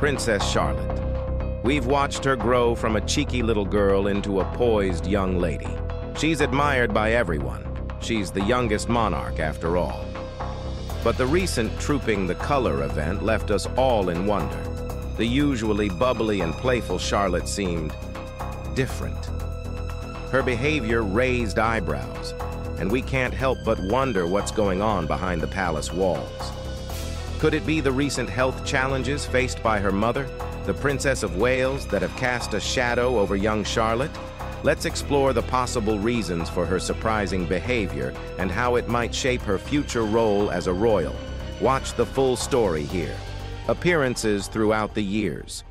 Princess Charlotte. We've watched her grow from a cheeky little girl into a poised young lady. She's admired by everyone. She's the youngest monarch after all. But the recent Trooping the Colour event left us all in wonder. The usually bubbly and playful Charlotte seemed different. Her behavior raised eyebrows, and we can't help but wonder what's going on behind the palace walls. Could it be the recent health challenges faced by her mother, the Princess of Wales, that have cast a shadow over young Charlotte? Let's explore the possible reasons for her surprising behavior and how it might shape her future role as a royal. Watch the full story here. Appearances throughout the years.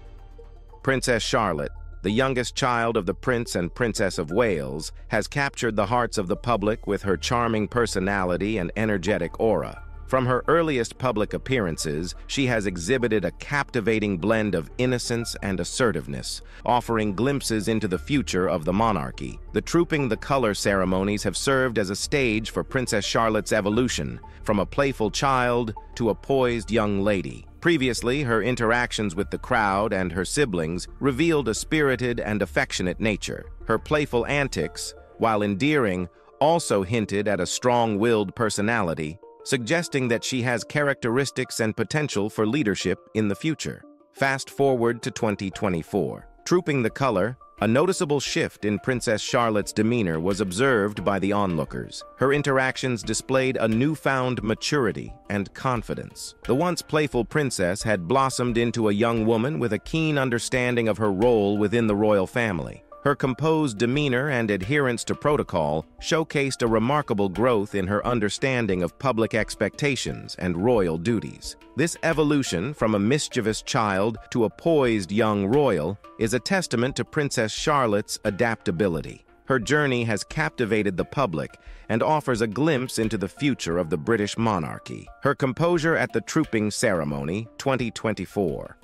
Princess Charlotte, the youngest child of the Prince and Princess of Wales, has captured the hearts of the public with her charming personality and energetic aura. From her earliest public appearances, she has exhibited a captivating blend of innocence and assertiveness, offering glimpses into the future of the monarchy. The Trooping the Colour ceremonies have served as a stage for Princess Charlotte's evolution, from a playful child to a poised young lady. Previously, her interactions with the crowd and her siblings revealed a spirited and affectionate nature. Her playful antics, while endearing, also hinted at a strong-willed personality, suggesting that she has characteristics and potential for leadership in the future. Fast forward to 2024. Trooping the Colour, a noticeable shift in Princess Charlotte's demeanor was observed by the onlookers. Her interactions displayed a newfound maturity and confidence. The once playful princess had blossomed into a young woman with a keen understanding of her role within the royal family. Her composed demeanor and adherence to protocol showcased a remarkable growth in her understanding of public expectations and royal duties. This evolution from a mischievous child to a poised young royal is a testament to Princess Charlotte's adaptability. Her journey has captivated the public and offers a glimpse into the future of the British monarchy. Her composure at the Trooping Ceremony 2024.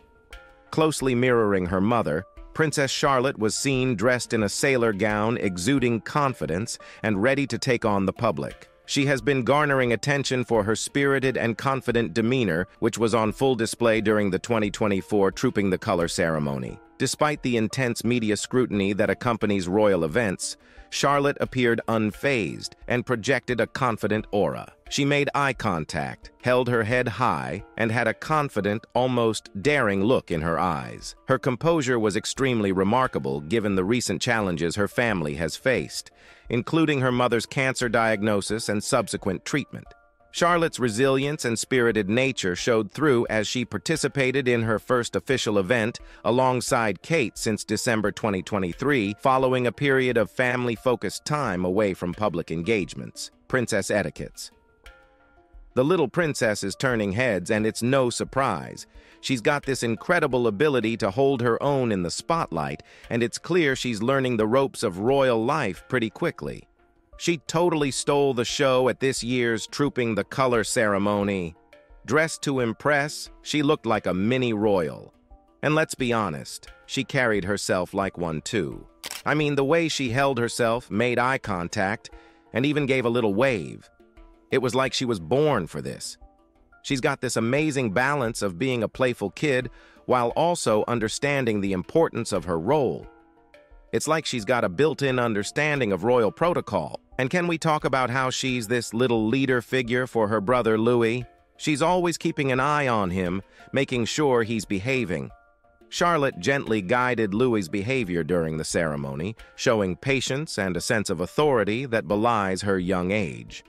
Closely mirroring her mother, Princess Charlotte was seen dressed in a sailor gown, exuding confidence and ready to take on the public. She has been garnering attention for her spirited and confident demeanor, which was on full display during the 2024 Trooping the Colour ceremony. Despite the intense media scrutiny that accompanies royal events, Charlotte appeared unfazed and projected a confident aura. She made eye contact, held her head high, and had a confident, almost daring look in her eyes. Her composure was extremely remarkable given the recent challenges her family has faced, including her mother's cancer diagnosis and subsequent treatment. Charlotte's resilience and spirited nature showed through as she participated in her first official event alongside Kate since December 2023, following a period of family-focused time away from public engagements. Princess etiquettes. The little princess is turning heads, and it's no surprise. She's got this incredible ability to hold her own in the spotlight, and it's clear she's learning the ropes of royal life pretty quickly. She totally stole the show at this year's Trooping the Colour ceremony. Dressed to impress, she looked like a mini royal. And let's be honest, she carried herself like one too. I mean, the way she held herself, made eye contact, and even gave a little wave. It was like she was born for this. She's got this amazing balance of being a playful kid while also understanding the importance of her role. It's like she's got a built-in understanding of royal protocol. And can we talk about how she's this little leader figure for her brother Louis? She's always keeping an eye on him, making sure he's behaving. Charlotte gently guided Louis's behavior during the ceremony, showing patience and a sense of authority that belies her young age.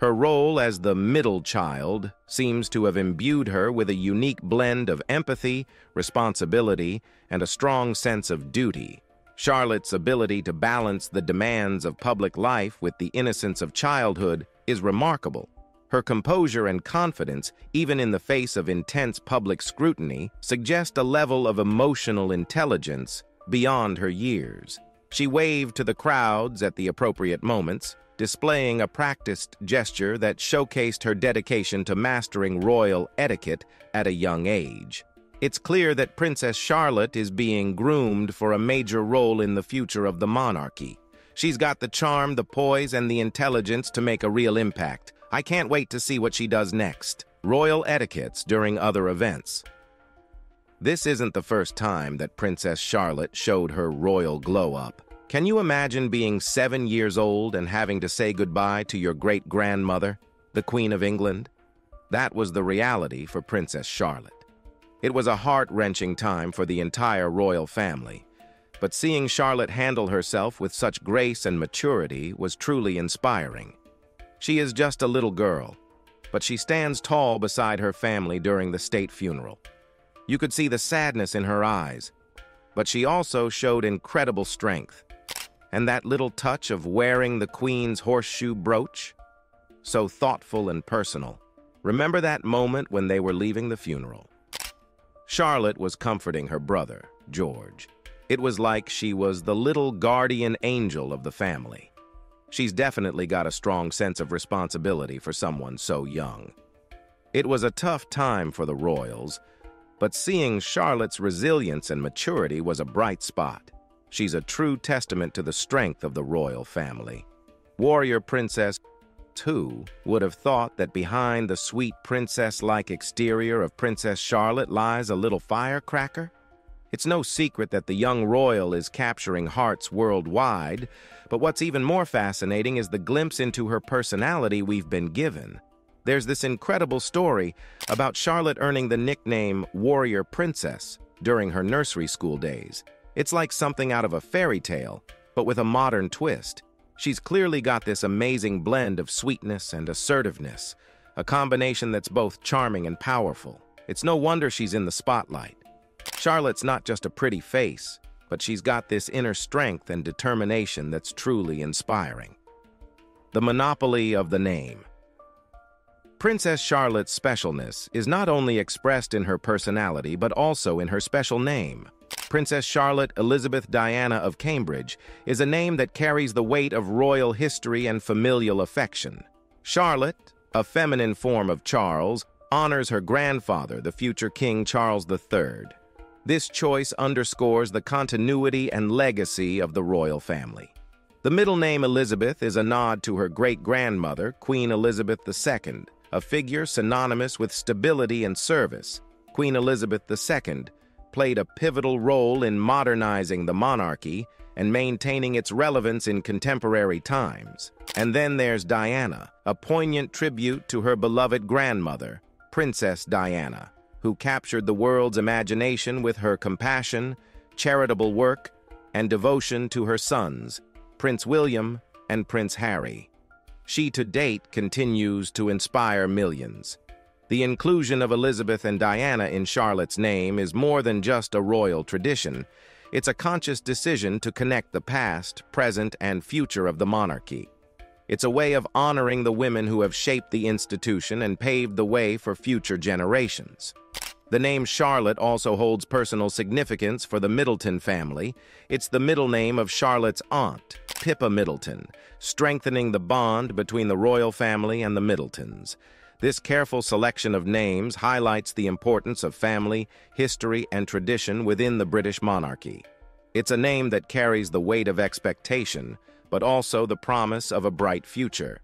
Her role as the middle child seems to have imbued her with a unique blend of empathy, responsibility, and a strong sense of duty. Charlotte's ability to balance the demands of public life with the innocence of childhood is remarkable. Her composure and confidence, even in the face of intense public scrutiny, suggest a level of emotional intelligence beyond her years. She waved to the crowds at the appropriate moments, displaying a practiced gesture that showcased her dedication to mastering royal etiquette at a young age. It's clear that Princess Charlotte is being groomed for a major role in the future of the monarchy. She's got the charm, the poise, and the intelligence to make a real impact. I can't wait to see what she does next. Royal etiquettes during other events. This isn't the first time that Princess Charlotte showed her royal glow-up. Can you imagine being 7 years old and having to say goodbye to your great-grandmother, the Queen of England? That was the reality for Princess Charlotte. It was a heart-wrenching time for the entire royal family, but seeing Charlotte handle herself with such grace and maturity was truly inspiring. She is just a little girl, but she stands tall beside her family during the state funeral. You could see the sadness in her eyes, but she also showed incredible strength. And that little touch of wearing the Queen's horseshoe brooch? So thoughtful and personal. Remember that moment when they were leaving the funeral? Charlotte was comforting her brother, George. It was like she was the little guardian angel of the family. She's definitely got a strong sense of responsibility for someone so young. It was a tough time for the royals, but seeing Charlotte's resilience and maturity was a bright spot. She's a true testament to the strength of the royal family. Warrior Princess II would have thought that behind the sweet princess-like exterior of Princess Charlotte lies a little firecracker? It's no secret that the young royal is capturing hearts worldwide, but what's even more fascinating is the glimpse into her personality we've been given. There's this incredible story about Charlotte earning the nickname Warrior Princess during her nursery school days. It's like something out of a fairy tale, but with a modern twist. She's clearly got this amazing blend of sweetness and assertiveness, a combination that's both charming and powerful. It's no wonder she's in the spotlight. Charlotte's not just a pretty face, but she's got this inner strength and determination that's truly inspiring. The monopoly of the name. Princess Charlotte's specialness is not only expressed in her personality, but also in her special name. Princess Charlotte Elizabeth Diana of Cambridge is a name that carries the weight of royal history and familial affection. Charlotte, a feminine form of Charles, honors her grandfather, the future King Charles III. This choice underscores the continuity and legacy of the royal family. The middle name Elizabeth is a nod to her great-grandmother, Queen Elizabeth II, a figure synonymous with stability and service. Queen Elizabeth II played a pivotal role in modernizing the monarchy and maintaining its relevance in contemporary times. And then there's Diana, a poignant tribute to her beloved grandmother, Princess Diana, who captured the world's imagination with her compassion, charitable work, and devotion to her sons, Prince William and Prince Harry. She, to date, continues to inspire millions. The inclusion of Elizabeth and Diana in Charlotte's name is more than just a royal tradition. It's a conscious decision to connect the past, present, and future of the monarchy. It's a way of honoring the women who have shaped the institution and paved the way for future generations. The name Charlotte also holds personal significance for the Middleton family. It's the middle name of Charlotte's aunt, Pippa Middleton, strengthening the bond between the royal family and the Middletons. This careful selection of names highlights the importance of family, history, and tradition within the British monarchy. It's a name that carries the weight of expectation, but also the promise of a bright future.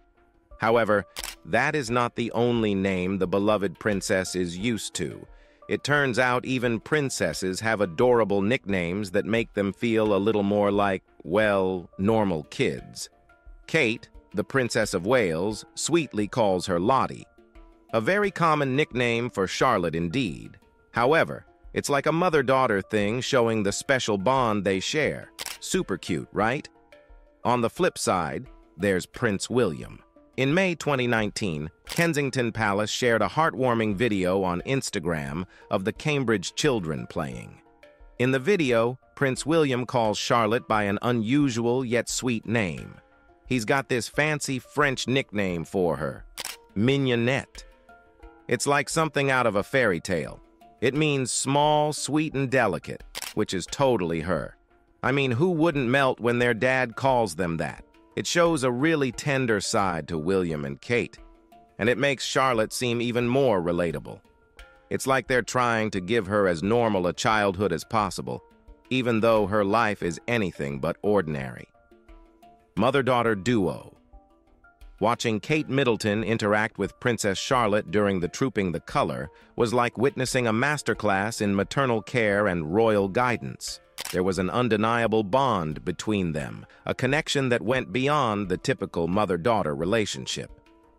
However, that is not the only name the beloved princess is used to. It turns out even princesses have adorable nicknames that make them feel a little more like, well, normal kids. Kate, the Princess of Wales, sweetly calls her Lottie, a very common nickname for Charlotte indeed. However, it's like a mother-daughter thing showing the special bond they share. Super cute, right? On the flip side, there's Prince William. In May 2019, Kensington Palace shared a heartwarming video on Instagram of the Cambridge children playing. In the video, Prince William calls Charlotte by an unusual yet sweet name. He's got this fancy French nickname for her, Mignonette. It's like something out of a fairy tale. It means small, sweet, and delicate, which is totally her. I mean, who wouldn't melt when their dad calls them that? It shows a really tender side to William and Kate, and it makes Charlotte seem even more relatable. It's like they're trying to give her as normal a childhood as possible, even though her life is anything but ordinary. Mother-daughter duo. Watching Kate Middleton interact with Princess Charlotte during the Trooping the Colour was like witnessing a masterclass in maternal care and royal guidance. There was an undeniable bond between them, a connection that went beyond the typical mother-daughter relationship.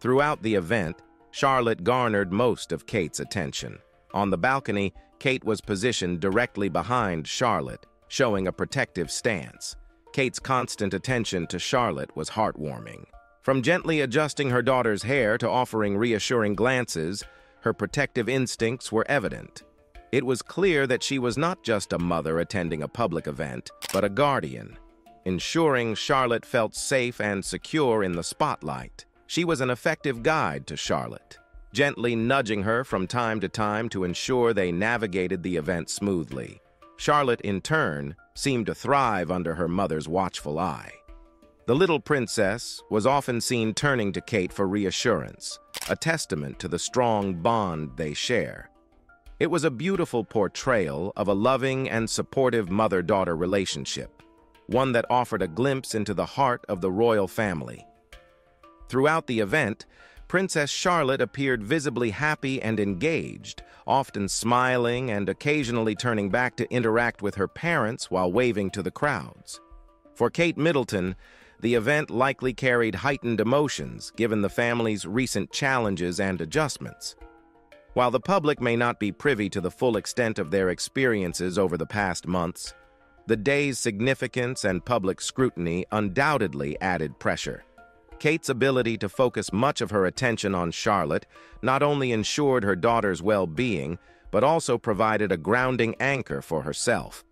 Throughout the event, Charlotte garnered most of Kate's attention. On the balcony, Kate was positioned directly behind Charlotte, showing a protective stance. Kate's constant attention to Charlotte was heartwarming. From gently adjusting her daughter's hair to offering reassuring glances, her protective instincts were evident. It was clear that she was not just a mother attending a public event, but a guardian, ensuring Charlotte felt safe and secure in the spotlight. She was an effective guide to Charlotte, gently nudging her from time to time to ensure they navigated the event smoothly. Charlotte, in turn, seemed to thrive under her mother's watchful eye. The little princess was often seen turning to Kate for reassurance, a testament to the strong bond they share. It was a beautiful portrayal of a loving and supportive mother-daughter relationship, one that offered a glimpse into the heart of the royal family. Throughout the event, Princess Charlotte appeared visibly happy and engaged, often smiling and occasionally turning back to interact with her parents while waving to the crowds. For Kate Middleton, the event likely carried heightened emotions given the family's recent challenges and adjustments. While the public may not be privy to the full extent of their experiences over the past months, the day's significance and public scrutiny undoubtedly added pressure. Kate's ability to focus much of her attention on Charlotte not only ensured her daughter's well-being, but also provided a grounding anchor for herself.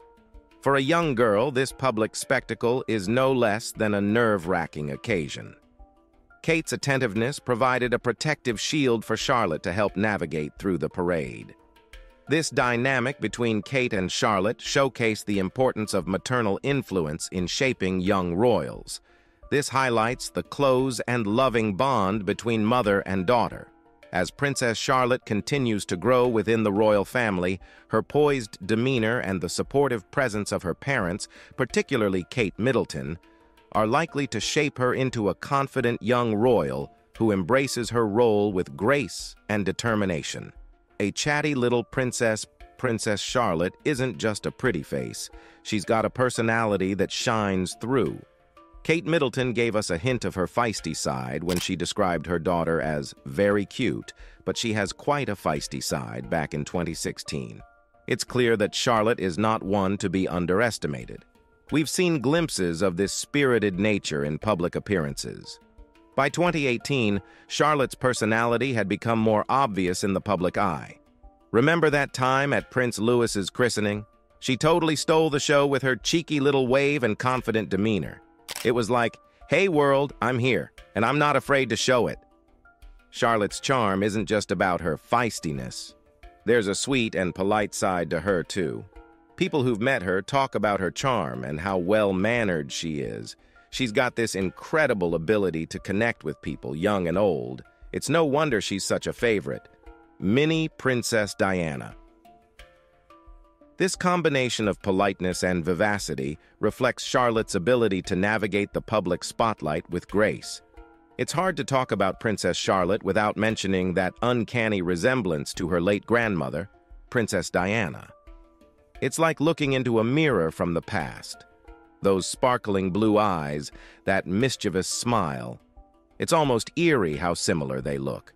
For a young girl, this public spectacle is no less than a nerve-wracking occasion. Kate's attentiveness provided a protective shield for Charlotte to help navigate through the parade. This dynamic between Kate and Charlotte showcased the importance of maternal influence in shaping young royals. This highlights the close and loving bond between mother and daughter. As Princess Charlotte continues to grow within the royal family, her poised demeanor and the supportive presence of her parents, particularly Kate Middleton, are likely to shape her into a confident young royal who embraces her role with grace and determination. A chatty little princess, Princess Charlotte isn't just a pretty face. She's got a personality that shines through. Kate Middleton gave us a hint of her feisty side when she described her daughter as very cute, but she has quite a feisty side back in 2016. It's clear that Charlotte is not one to be underestimated. We've seen glimpses of this spirited nature in public appearances. By 2018, Charlotte's personality had become more obvious in the public eye. Remember that time at Prince Louis's christening? She totally stole the show with her cheeky little wave and confident demeanor. It was like, hey world, I'm here, and I'm not afraid to show it. Charlotte's charm isn't just about her feistiness. There's a sweet and polite side to her, too. People who've met her talk about her charm and how well-mannered she is. She's got this incredible ability to connect with people, young and old. It's no wonder she's such a favorite. Mini Princess Diana. This combination of politeness and vivacity reflects Charlotte's ability to navigate the public spotlight with grace. It's hard to talk about Princess Charlotte without mentioning that uncanny resemblance to her late grandmother, Princess Diana. It's like looking into a mirror from the past. Those sparkling blue eyes, that mischievous smile. It's almost eerie how similar they look.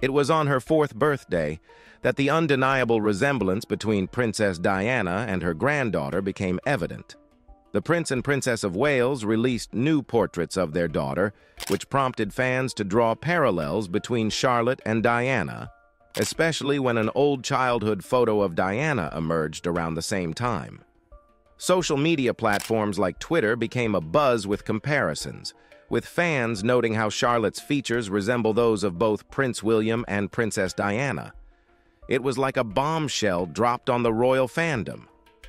It was on her fourth birthday that the undeniable resemblance between Princess Diana and her granddaughter became evident. The Prince and Princess of Wales released new portraits of their daughter, which prompted fans to draw parallels between Charlotte and Diana, especially when an old childhood photo of Diana emerged around the same time. Social media platforms like Twitter became abuzz with comparisons, with fans noting how Charlotte's features resemble those of both Prince William and Princess Diana. It was like a bombshell dropped on the royal fandom.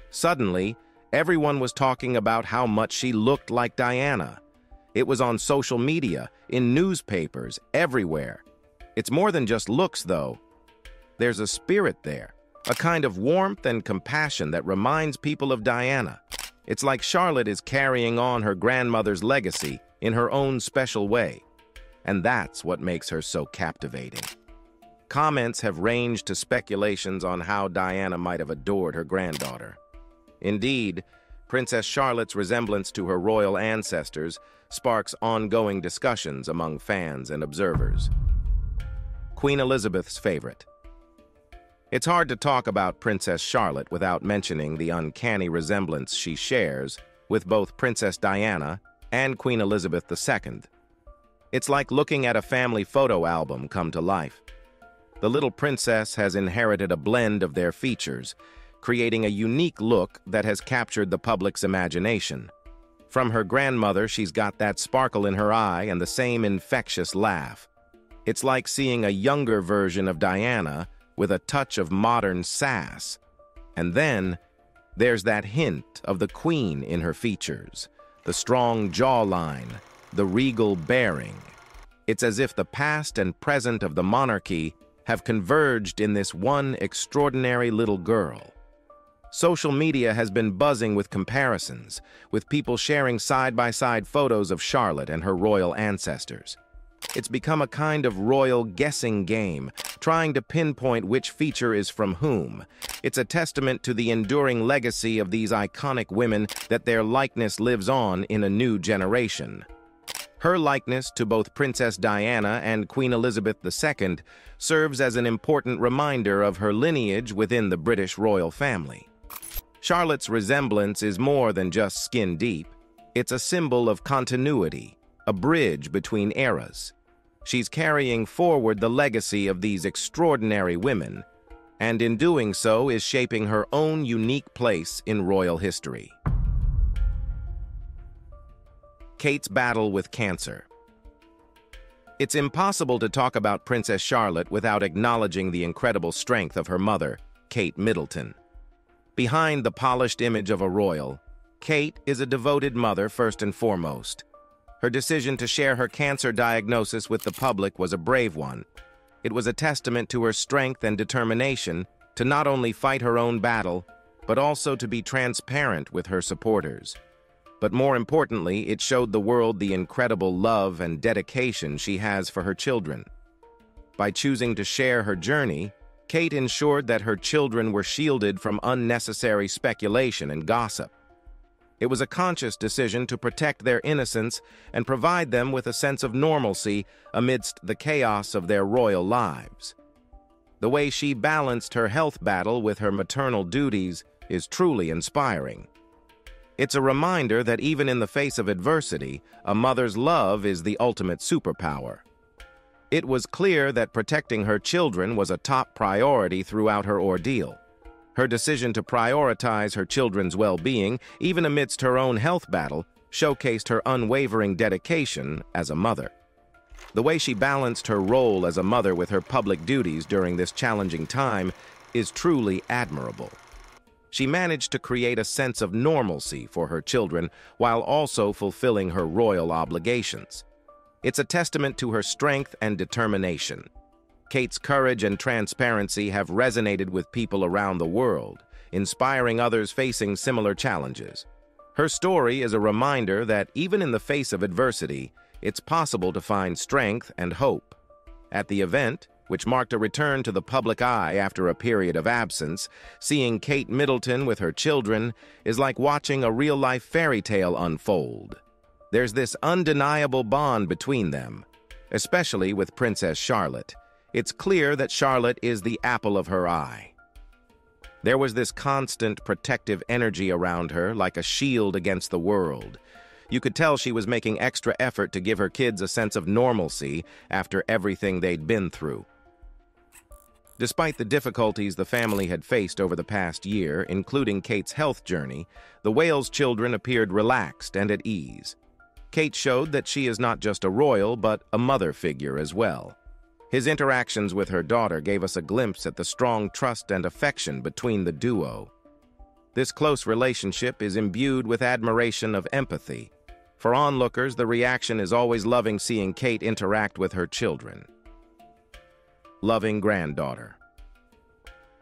Suddenly, everyone was talking about how much she looked like Diana. It was on social media, in newspapers, everywhere. It's more than just looks, though. There's a spirit there, a kind of warmth and compassion that reminds people of Diana. It's like Charlotte is carrying on her grandmother's legacy in her own special way. and that's what makes her so captivating. Comments have ranged to speculations on how Diana might have adored her granddaughter. Indeed, Princess Charlotte's resemblance to her royal ancestors sparks ongoing discussions among fans and observers. Queen Elizabeth's favorite. It's hard to talk about Princess Charlotte without mentioning the uncanny resemblance she shares with both Princess Diana and Queen Elizabeth II. It's like looking at a family photo album come to life. The little princess has inherited a blend of their features, creating a unique look that has captured the public's imagination. From her grandmother, she's got that sparkle in her eye and the same infectious laugh. It's like seeing a younger version of Diana with a touch of modern sass. And then, there's that hint of the Queen in her features, the strong jawline, the regal bearing. It's as if the past and present of the monarchy have converged in this one extraordinary little girl. Social media has been buzzing with comparisons, with people sharing side-by-side photos of Charlotte and her royal ancestors. It's become a kind of royal guessing game, trying to pinpoint which feature is from whom. It's a testament to the enduring legacy of these iconic women that their likeness lives on in a new generation. Her likeness to both Princess Diana and Queen Elizabeth II serves as an important reminder of her lineage within the British royal family. Charlotte's resemblance is more than just skin deep. It's a symbol of continuity, a bridge between eras. She's carrying forward the legacy of these extraordinary women, and in doing so is shaping her own unique place in royal history. Kate's battle with cancer. It's impossible to talk about Princess Charlotte without acknowledging the incredible strength of her mother, Kate Middleton. Behind the polished image of a royal, Kate is a devoted mother first and foremost. Her decision to share her cancer diagnosis with the public was a brave one. It was a testament to her strength and determination to not only fight her own battle, but also to be transparent with her supporters. But more importantly, it showed the world the incredible love and dedication she has for her children. By choosing to share her journey, Kate ensured that her children were shielded from unnecessary speculation and gossip. It was a conscious decision to protect their innocence and provide them with a sense of normalcy amidst the chaos of their royal lives. The way she balanced her health battle with her maternal duties is truly inspiring. It's a reminder that even in the face of adversity, a mother's love is the ultimate superpower. It was clear that protecting her children was a top priority throughout her ordeal. Her decision to prioritize her children's well-being, even amidst her own health battle, showcased her unwavering dedication as a mother. The way she balanced her role as a mother with her public duties during this challenging time is truly admirable. She managed to create a sense of normalcy for her children while also fulfilling her royal obligations. It's a testament to her strength and determination. Kate's courage and transparency have resonated with people around the world, inspiring others facing similar challenges. Her story is a reminder that even in the face of adversity, it's possible to find strength and hope. At the event, which marked a return to the public eye after a period of absence, seeing Kate Middleton with her children is like watching a real-life fairy tale unfold. There's this undeniable bond between them, especially with Princess Charlotte. It's clear that Charlotte is the apple of her eye. There was this constant protective energy around her, like a shield against the world. You could tell she was making extra effort to give her kids a sense of normalcy after everything they'd been through. Despite the difficulties the family had faced over the past year, including Kate's health journey, the Wales children appeared relaxed and at ease. Kate showed that she is not just a royal, but a mother figure as well. His interactions with her daughter gave us a glimpse at the strong trust and affection between the duo. This close relationship is imbued with admiration of empathy. For onlookers, the reaction is always loving seeing Kate interact with her children. Loving granddaughter.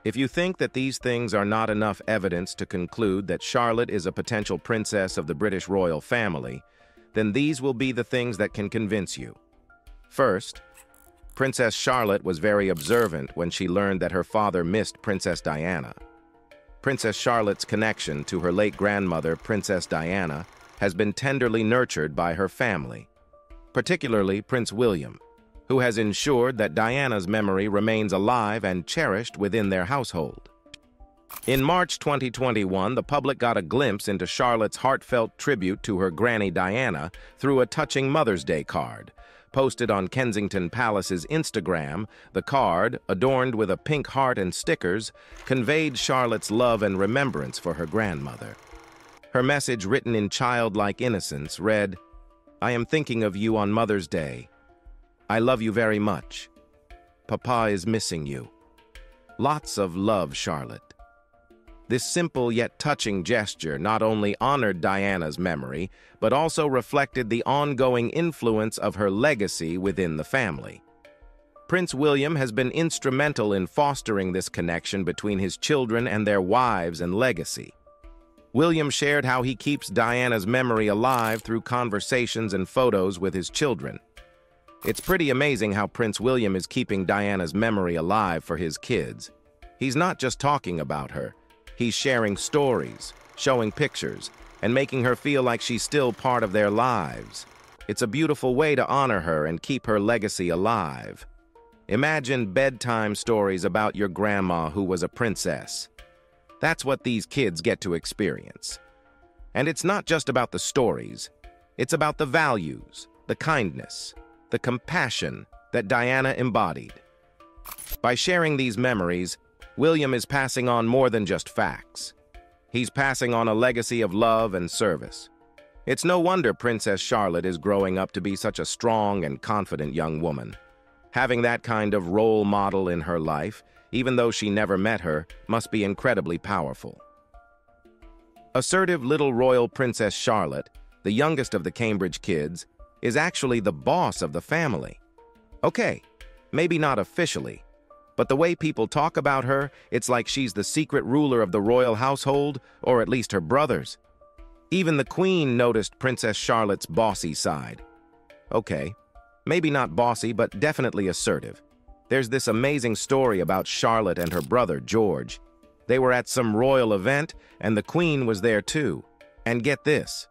If you think that these things are not enough evidence to conclude that Charlotte is a potential princess of the British royal family, then these will be the things that can convince you. First, Princess Charlotte was very observant when she learned that her father missed Princess Diana. Princess Charlotte's connection to her late grandmother, Princess Diana, has been tenderly nurtured by her family, particularly Prince William, who has ensured that Diana's memory remains alive and cherished within their household. In March 2021, the public got a glimpse into Charlotte's heartfelt tribute to her granny Diana through a touching Mother's Day card. Posted on Kensington Palace's Instagram, the card, adorned with a pink heart and stickers, conveyed Charlotte's love and remembrance for her grandmother. Her message, written in childlike innocence, read, "I am thinking of you on Mother's Day. I love you very much. Papa is missing you. Lots of love, Charlotte." This simple yet touching gesture not only honored Diana's memory, but also reflected the ongoing influence of her legacy within the family. Prince William has been instrumental in fostering this connection between his children and their wives and legacy. William shared how he keeps Diana's memory alive through conversations and photos with his children. It's pretty amazing how Prince William is keeping Diana's memory alive for his kids. He's not just talking about her. He's sharing stories, showing pictures, and making her feel like she's still part of their lives. It's a beautiful way to honor her and keep her legacy alive. Imagine bedtime stories about your grandma who was a princess. That's what these kids get to experience. And it's not just about the stories. It's about the values, the kindness, the compassion that Diana embodied. By sharing these memories, William is passing on more than just facts. He's passing on a legacy of love and service. It's no wonder Princess Charlotte is growing up to be such a strong and confident young woman. Having that kind of role model in her life, even though she never met her, must be incredibly powerful. Assertive little royal Princess Charlotte, the youngest of the Cambridge kids, is actually the boss of the family. Okay, maybe not officially, but the way people talk about her, it's like she's the secret ruler of the royal household, or at least her brothers. Even the Queen noticed Princess Charlotte's bossy side. Okay, maybe not bossy, but definitely assertive. There's this amazing story about Charlotte and her brother, George. They were at some royal event, and the Queen was there too. And get this,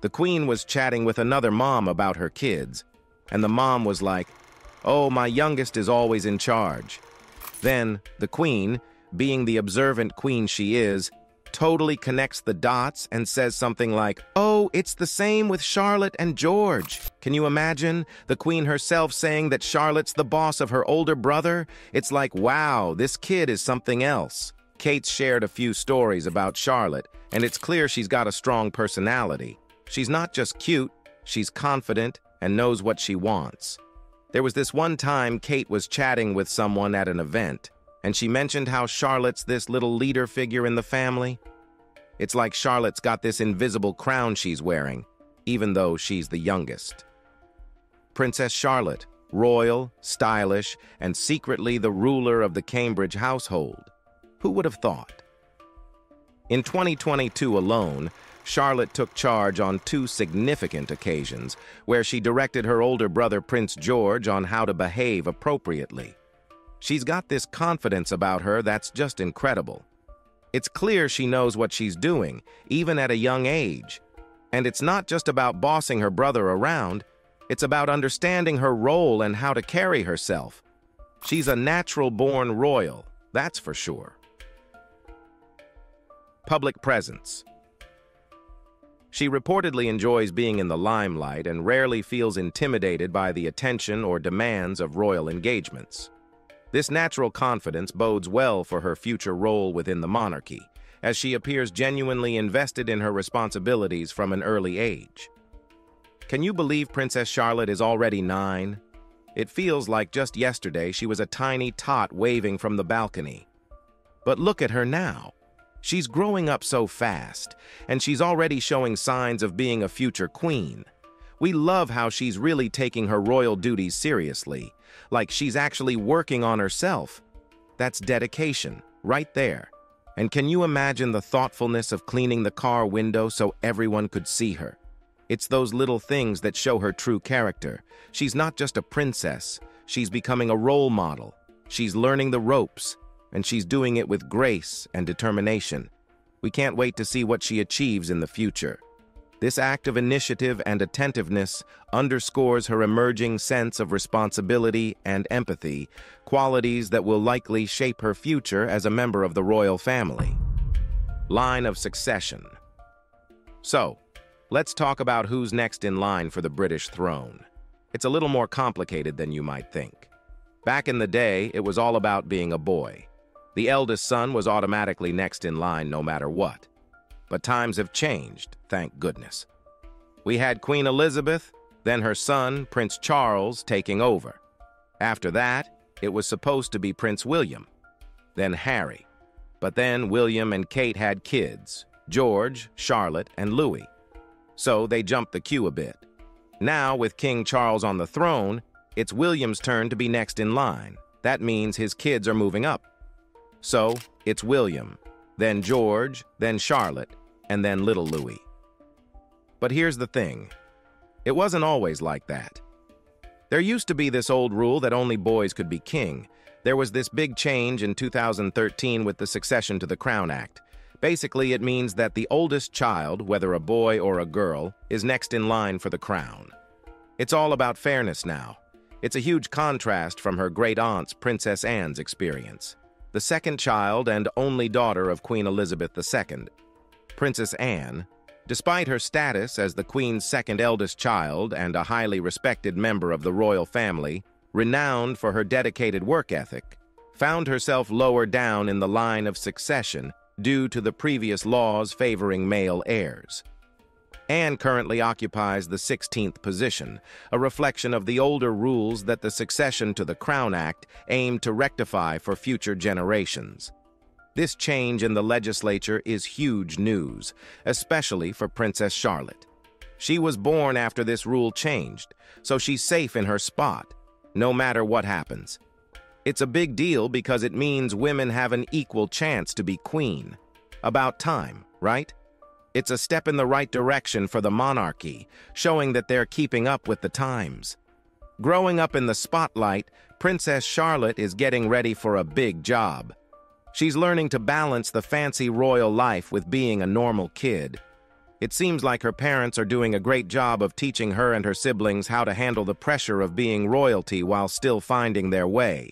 the Queen was chatting with another mom about her kids, and the mom was like, "Oh, my youngest is always in charge." Then, the Queen, being the observant queen she is, totally connects the dots and says something like, "Oh, it's the same with Charlotte and George." Can you imagine? The Queen herself saying that Charlotte's the boss of her older brother? It's like, wow, this kid is something else. Kate's shared a few stories about Charlotte, and it's clear she's got a strong personality. She's not just cute, she's confident and knows what she wants. There was this one time Kate was chatting with someone at an event, and she mentioned how Charlotte's this little leader figure in the family. It's like Charlotte's got this invisible crown she's wearing, even though she's the youngest. Princess Charlotte, royal, stylish, and secretly the ruler of the Cambridge household. Who would have thought? In 2022 alone, Charlotte took charge on two significant occasions where she directed her older brother Prince George on how to behave appropriately. She's got this confidence about her that's just incredible. It's clear she knows what she's doing, even at a young age. And it's not just about bossing her brother around, it's about understanding her role and how to carry herself. She's a natural-born royal, that's for sure. Public presence. She reportedly enjoys being in the limelight and rarely feels intimidated by the attention or demands of royal engagements. This natural confidence bodes well for her future role within the monarchy, as she appears genuinely invested in her responsibilities from an early age. Can you believe Princess Charlotte is already 9? It feels like just yesterday she was a tiny tot waving from the balcony. But look at her now. She's growing up so fast, and she's already showing signs of being a future queen. We love how she's really taking her royal duties seriously, like she's actually working on herself. That's dedication, right there. And can you imagine the thoughtfulness of cleaning the car window so everyone could see her? It's those little things that show her true character. She's not just a princess. She's becoming a role model. She's learning the ropes, and she's doing it with grace and determination. We can't wait to see what she achieves in the future. This act of initiative and attentiveness underscores her emerging sense of responsibility and empathy, qualities that will likely shape her future as a member of the royal family. Line of succession. So, let's talk about who's next in line for the British throne. It's a little more complicated than you might think. Back in the day, it was all about being a boy. The eldest son was automatically next in line no matter what. But times have changed, thank goodness. We had Queen Elizabeth, then her son, Prince Charles, taking over. After that, it was supposed to be Prince William, then Harry. But then William and Kate had kids, George, Charlotte, and Louis. So they jumped the queue a bit. Now, with King Charles on the throne, it's William's turn to be next in line. That means his kids are moving up. So it's William, then George, then Charlotte, and then little Louis. But here's the thing. It wasn't always like that. There used to be this old rule that only boys could be king. There was this big change in 2013 with the Succession to the Crown Act. Basically, it means that the oldest child, whether a boy or a girl, is next in line for the crown. It's all about fairness now. It's a huge contrast from her great-aunt's, Princess Anne's, experience. The second child and only daughter of Queen Elizabeth II, Princess Anne, despite her status as the Queen's second eldest child and a highly respected member of the royal family, renowned for her dedicated work ethic, found herself lower down in the line of succession due to the previous laws favoring male heirs. Anne currently occupies the 16th position, a reflection of the older rules that the Succession to the Crown Act aimed to rectify for future generations. This change in the legislature is huge news, especially for Princess Charlotte. She was born after this rule changed, so she's safe in her spot, no matter what happens. It's a big deal because it means women have an equal chance to be queen. About time, right? It's a step in the right direction for the monarchy, showing that they're keeping up with the times. Growing up in the spotlight, Princess Charlotte is getting ready for a big job. She's learning to balance the fancy royal life with being a normal kid. It seems like her parents are doing a great job of teaching her and her siblings how to handle the pressure of being royalty while still finding their way.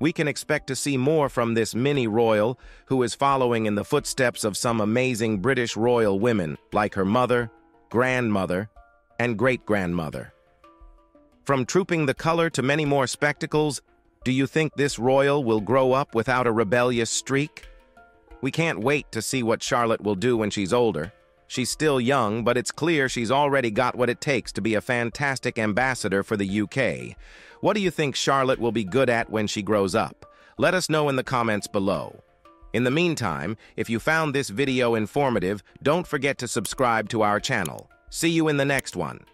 We can expect to see more from this mini-royal, who is following in the footsteps of some amazing British royal women like her mother, grandmother, and great-grandmother. From Trooping the Colour to many more spectacles, do you think this royal will grow up without a rebellious streak? We can't wait to see what Charlotte will do when she's older. She's still young, but it's clear she's already got what it takes to be a fantastic ambassador for the UK. What do you think Charlotte will be good at when she grows up? Let us know in the comments below. In the meantime, if you found this video informative, don't forget to subscribe to our channel. See you in the next one.